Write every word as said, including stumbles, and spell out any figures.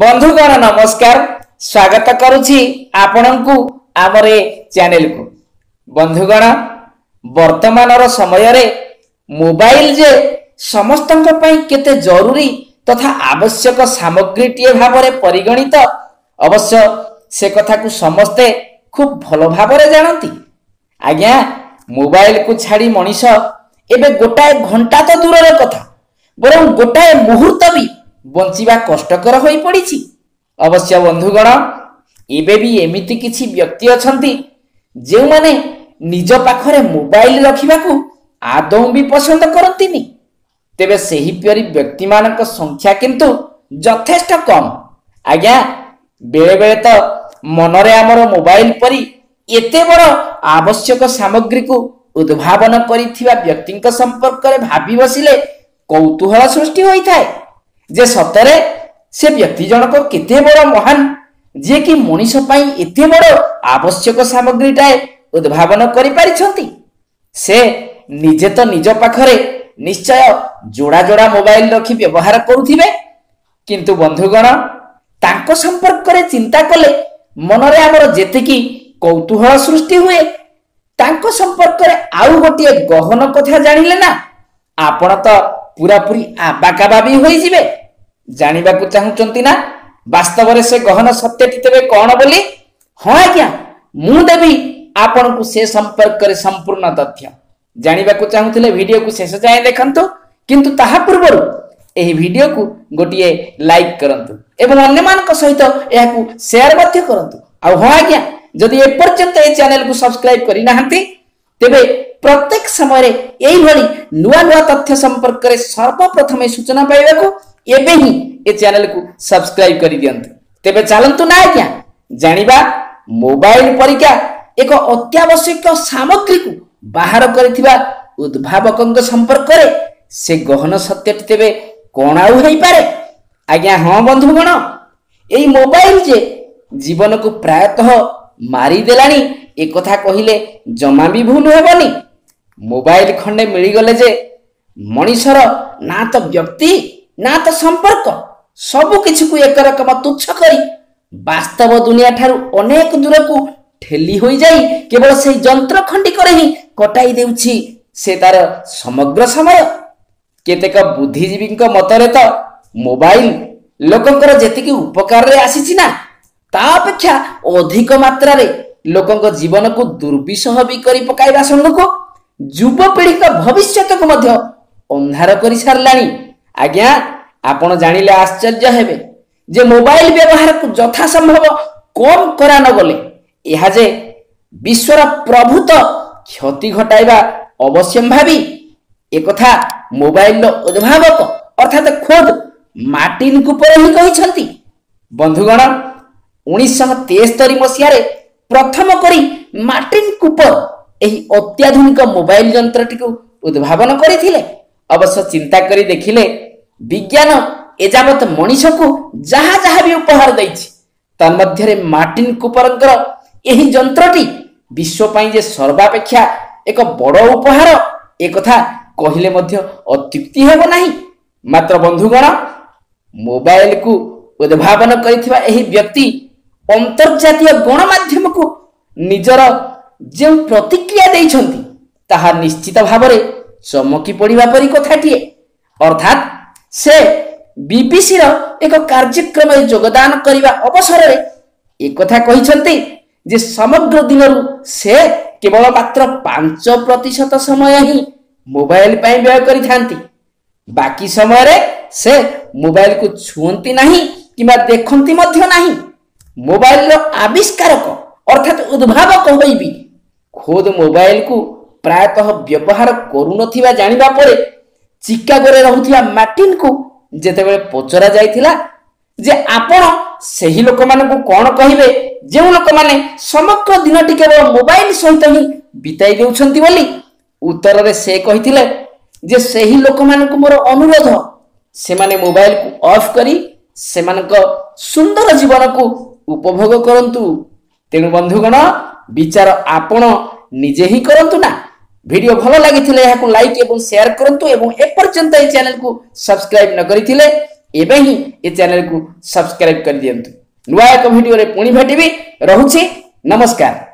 बंधुगण नमस्कार, स्वागत करुछि आपनकु आमरे चैनल को। बंधुगण वर्तमानर समय रे मोबाइल जे समस्तन पई केते जरूरी तथा आवश्यक सामग्री टिए भाबरे परिगणित। अवश्य से कथा को समस्ते खूब भलो भाबरे जानती। आज्ञा मोबाइल को छाड़ी मनीष एबे गोटाए घंटा तो दूर कथा, बर गोटाए मुहूर्त भी बंचिबा कष्टकर होई पड़िछि। अवश्य बंधुगण एबे भी एमिति किछि व्यक्ति अछंती जे माने निज पाखरे मोबाइल रखिबाकू आदौ भी पसंद करंतिनी। तेबे सेही परि व्यक्ति मानक संख्या किंतु यथेष्ट कम। आज्ञा बेले बेले तो मनरे आमर मोबाइल परि एते बड़ आवश्यक सामग्री को उद्भावन करिथिबा व्यक्तिक संपर्क रे भाबी बसिले कौतूहल सृष्टि होइथाय जे सतरे से व्यक्ति जनक केते बड़ महान जे कि मनीष पई एते बड़ आवश्यक सामग्रीटाए उद्भावन करि पारिछंती। से निजे तो निज पाखरे निश्चय जोड़ा जोड़ा मोबाइल रखी व्यवहार करुथिबे, किंतु बंधुगण तांको संपर्क रे चिंता कले मनरे आमर जेते कि कौतूहल सृष्टि हुए तांको संपर्क रे आउ गोटे गहन कथा जानिले ना आपण तो पूरा पूरी आबाकाबा भी होई जिवे। जानिबा को चाहुचंती ना वास्तव रे से गहन सत्य तेबे कोन बोली। हां आज्ञा मु देबी आपण को से संपर्क रे संपूर्ण तथ्य। जानिबा को चाहुथिले वीडियो को शेष जाय देखंतु, किंतु ताहा पूर्वरु एही वीडियो को गोटिए लाइक करंतु एवं अन्य मानक सहित एहाकू शेयर मध्य करंतु। आ हां आज्ञा जदि ए पर्यंत ए चैनल को सब्सक्राइब करि नाहंती तेबे प्रत्येक समय रे एही भली नुवा नुवा तथ्य संपर्क रे सर्वप्रथम सूचना पाइबा को एबे ही ए चैनल को सब्सक्राइब करि दियंतु। तेबे चलंतु ना आज्ञा जानिबा मोबाइल परिका एक अत्यावश्यक सामग्री को बाहर करिथिबा उद्भावकंक संपर्क रे से गहन सत्य तेबे कोन आउ होई पारे। आज्ञा हां बंधुगण एई मोबाइल जे जीवन को प्रायतः मारी देलानी ए कथा कहिले जमा भी भूल हेबनी। मोबाइल खंडे मिली गले जे मनीषर ना तो व्यक्ति ना तो संपर्क सब किछु को एक रकम तुच्छ करी वास्तव दुनिया ठारू अनेक दूर को ठेली होई जाई केवल से यंत्र खंडी करे ही कटाई देउछि से तार समग्र समय। केतेक बुद्धिजीवीक मतरे तो मोबाइल लोकंकर जेतिकी उपकार रे आसीछि ना ता अपेक्षा अधिक मात्रा रे लोकंक जीवन को दुर्विषह भी करी पकाइबा संग को युवपीढ़ी का भविष्यत को मध्य अंधार करी सारलानी। आज्ञा आपण जानिले आश्चर्य हेबे जे मोबाइल व्यवहार को यथा संभव कम करा न गले यह जे विश्वर प्रभूत क्षति घटाइबा अवश्यंभावी। एक कथा मोबाइल उद्भावक अर्थात खुद मार्टिन कूपर ही कहिसंती। बंधुगण उन्नीस सौ तिहत्तर मसीह रे प्रथम करी मार्टिन कूपर एही अत्याधुनिक मोबाइल यंत्रटी को उद्भावन करिथिले। अवश्य चिंता करी देखिले विज्ञान एजावत मनीष को जहां जहां भी उपहार दैछि तन्मध्ये मार्टिन कूपरंकर एही यंत्रटी विश्व पई जे सर्वापेक्षा एक बड़ उपहार ए कथा कहिले मध्य अत्युक्ति हेबो नाही। मात्र बंधुगण मोबाइल को उद्भावन करिथिबा एही व्यक्ति अंतर्जातीय गणमाध्यम को निजर जे प्रतिक्रिया दैछंती ताहा निश्चित भाव में चमकी पड़िबा परि कथाटिए। अर्थात से बीबीसी रो एक कार्यक्रम में योगदान करने अवसर में एक कथा कहिसंती जे समग्र दिनरू से केवल मात्र पांच प्रतिशत समय ही मोबाइल पर व्यय करिथांती। बाकी समय रे से मोबाइल को छुअंती नहीं किबा देखंती मध्य नहीं। मोबाइल रो आविष्कारक अर्थात उद्भावक होई भी खुद मोबाइल को प्रायतः व्यवहार करू नथिबा जानिबा परे चिकागो रे रहउथिया मार्टिन को जेतेबेले पचरा जायथिला जे आपण सेही लोकमान को कोन कहिबे जे लोकमाने समग्र दिनटी केवल मोबाइल सहित ही बिताई देउछंती बोली उत्तर रे से कहिथिले जे सेही लोकमान को मोर अनुरोध से माने मोबाइल को ऑफ करी से मानक सुंदर जीवन को उपभोग करंतु। तेनु बंधुगण विचार आपण निजे ही करंतु ना। वीडियो भलो लागिथिले यहाकू लाइक एवं शेयर करंतु एवं ए पर्यंत ए चैनल को सब्सक्राइब न करिथिले एबे ही ये चैनल को सब्सक्राइब कर दियंतु। नुआ एक वीडियो रे पुणी भेटिबी, रहुछि नमस्कार।